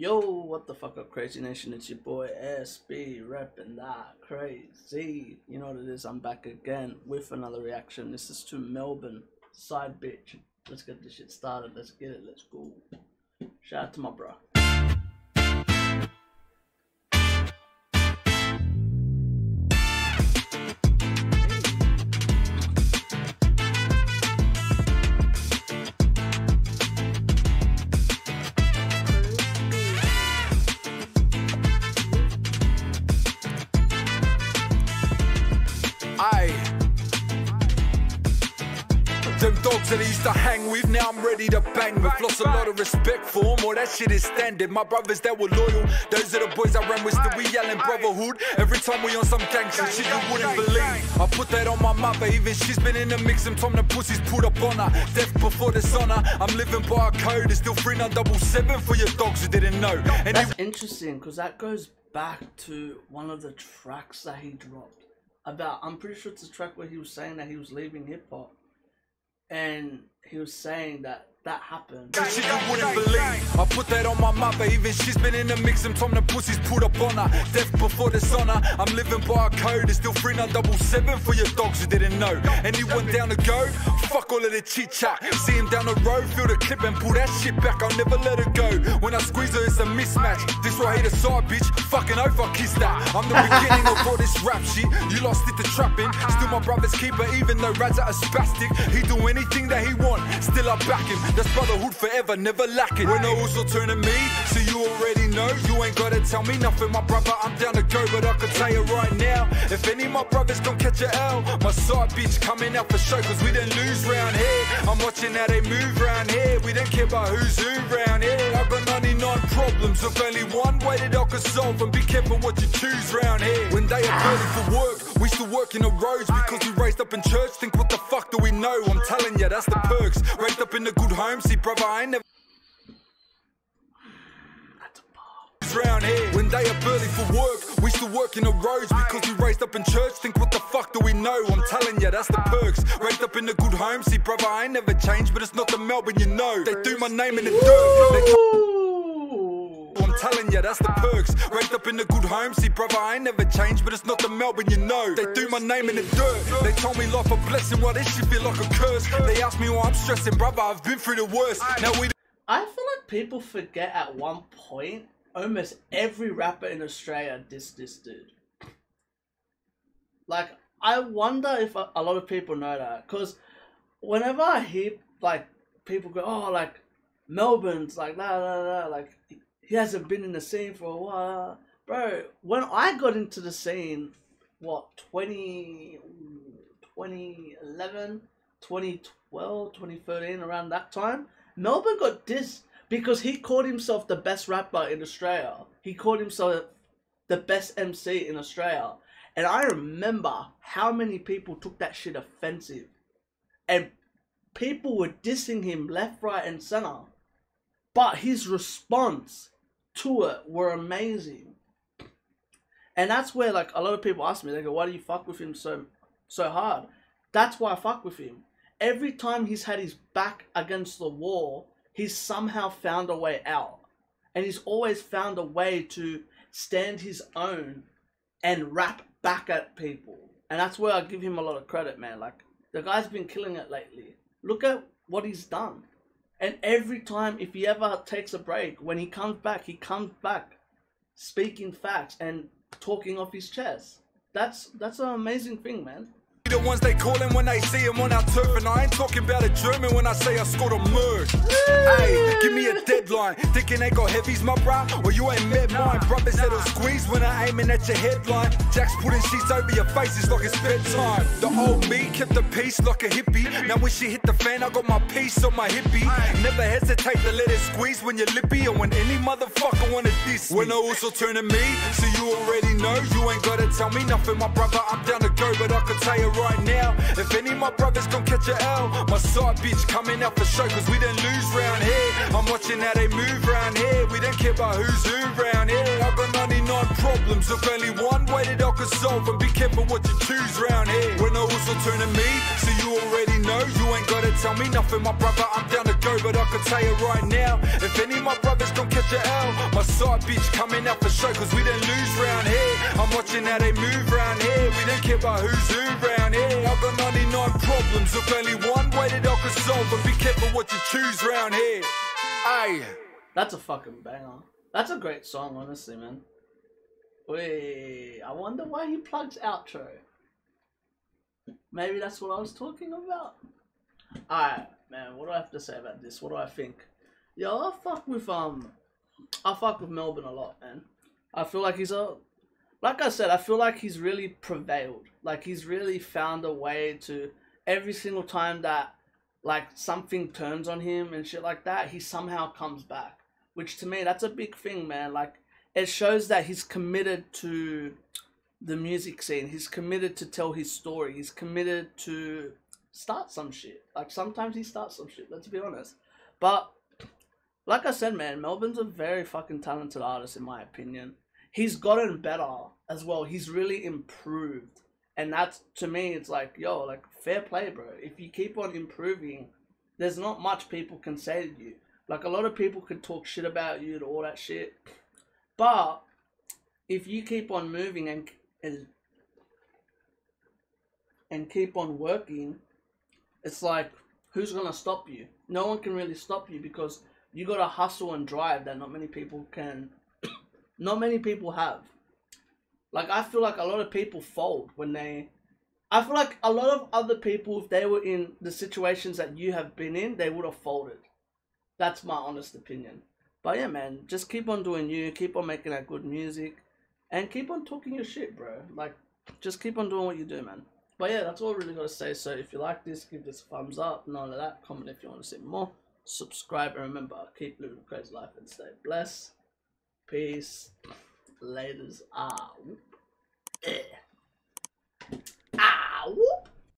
Yo, what the fuck up, Crazy Nation? It's your boy SB, repping that crazy. You know what it is, I'm back again with another reaction. This is to Melbourne, Side Bitch. Let's get this shit started, let's get it, let's go. Shout out to my bro. Them dogs that I used to hang with, now I'm ready to bang with. Lost a lot of respect for them, all that shit is standard. My brothers that were loyal, those are the boys I ran with. Still we yelling brotherhood, every time we on some gangster shit you wouldn't believe. I put that on my mother, even she's been in the mix. Some time the pussies pulled up on her, death before dishonor. I'm living by a code, it's still 3977 for your dogs who didn't know. And that's interesting, because that goes back to one of the tracks that he dropped. I'm pretty sure it's the track where he was saying that he was leaving hip-hop. And he was saying that happened. Shit you wouldn't believe. I put that on my mother, even she's been in the mix. Some time the pussies pulled up on her, death before dishonor. I'm living by a code, it's still 3977 for your dogs who didn't know. Anyone down to go? Fuck all of the chit chat. See him down the road, feel the clip and pull that shit back. I'll never let it go. When I squeeze her, it's a mismatch. This right here, the side bitch, fucking oath I kiss that. I'm the beginning of all this rap shit. You lost it to trapping. Still my brother's keeper, even though Rad's a spastic. He do anything that he want, still I back him. That's brotherhood forever, never lacking. When I also turn to me, so you already know. You ain't gotta tell me nothing, my brother, I'm down to go. But I can tell you right now, if any of my brothers gon' catch a L, my side bitch coming out for show, cause we don't lose round here. I'm watching how they move round here, we don't care about who's who round here. I've got 99 problems, with only one way that I can solve, and be careful what you choose round here. When they are early for work, we still work in the roads, because we raised up in church, think what the fuck do we know? I'm telling ya, that's the perks, raised up in the good home, see brother, I ain't never round here. When they are early for work, we still work in the roads, because we raised up in church, think what the fuck do we know? I'm telling ya, that's the perks, raised up in the good home, see brother, I ain't never changed, but it's not the Melbourne, you know. They do my name in the dirt. I'm telling ya, that's the perks, raised up in the good home, see brother, I ain't never changed, but it's not the Melbourne, you know. They do my name in the dirt. They told me life a blessing, why this shit feel like a curse. They asked me why I'm stressing, brother, I've been through the worst. Now we. I feel like people forget at one point almost every rapper in Australia dissed this dude. Like, I wonder if a lot of people know that, because whenever I hear like people go, oh, like Melbourne's like like he hasn't been in the scene for a while, bro. When I got into the scene, what, 2011, 2012, 2013, around that time, Melbourne got dissed. Because he called himself the best rapper in Australia. He called himself the best MC in Australia. And I remember how many people took that shit offensive. And people were dissing him left, right, and center. But his response to it were amazing. And that's where like a lot of people ask me, they go, why do you fuck with him so hard? That's why I fuck with him. Every time he's had his back against the wall, he's somehow found a way out, and he's always found a way to stand his own and rap back at people. And that's where I give him a lot of credit, man. Like, the guy's been killing it lately. Look at what he's done. And every time, if he ever takes a break, when he comes back speaking facts and talking off his chest. That's an amazing thing, man. The ones they callin' when they see him on our turf, and I ain't talking about a German when I say I scored a murder. Hey, give me a deadline, thinking they got heavies, my bruh, or you ain't met mine. Brothers that'll squeeze when I aimin' at your headline. Jack's putting sheets over your faces like it's bedtime. The old me kept the peace like a hippie. Now when she hit the fan, I got my piece on my hippie. Never hesitate to let it squeeze when you're lippy, and when any motherfucker wanna diss me. When I also turn to me, so you already know. You ain't gotta tell me nothing, my brother, I'm down to go. But I could tell you right now, if any of my brothers gon' catch a L, my side bitch coming out for show, cause we don't lose round here. I'm watching how they move round here, we don't care about who's who round here. I've got 99 problems, if only one way that I could solve, and be careful what you choose round here. When I was so turn to me. So you already know, you ain't gotta tell me nothing, my brother, I'm down to go. But I can tell you right now, if any of my brothers don't catch a L, my side bitch coming out for show, cause we don't lose round here. I'm watching how they move round here, we don't care about who's who round here. I've got 99 problems, if only one way that I could solve, but be careful what you choose round here. Aye. That's a fucking banger. That's a great song, honestly, man. Wait, I wonder why he plugs outro. Maybe that's what I was talking about. Alright, man, what do I have to say about this? What do I think? Yo, I fuck with Melbourne a lot, man. I feel like he's a... Like I said, I feel like he's really prevailed. Like, he's really found a way to... Every single time that, like, something turns on him and shit like that, he somehow comes back. Which, to me, that's a big thing, man. Like, it shows that he's committed to the music scene. He's committed to tell his story. He's committed to start some shit. Like, sometimes he starts some shit, let's be honest. But, like I said, man, Melbourne's a very fucking talented artist, in my opinion. He's gotten better as well. He's really improved. And that's, to me, it's like, yo, like, fair play, bro. If you keep on improving, there's not much people can say to you. Like, a lot of people could talk shit about you and all that shit. But if you keep on moving and keep on working, it's like, who's gonna stop you? No one can really stop you because you gotta hustle and drive that not many people can, not many people have. Like, I feel like a lot of people fold when they, I feel like a lot of other people, if they were in the situations that you have been in, they would have folded. That's my honest opinion. But yeah, man, just keep on doing you, keep on making that good music, and keep on talking your shit, bro. Like, just keep on doing what you do, man. But yeah, that's all I really got to say. So if you like this, give this a thumbs up, none of that. Comment if you want to see more. Subscribe, and remember, keep living a crazy life and stay blessed. Peace. Laters.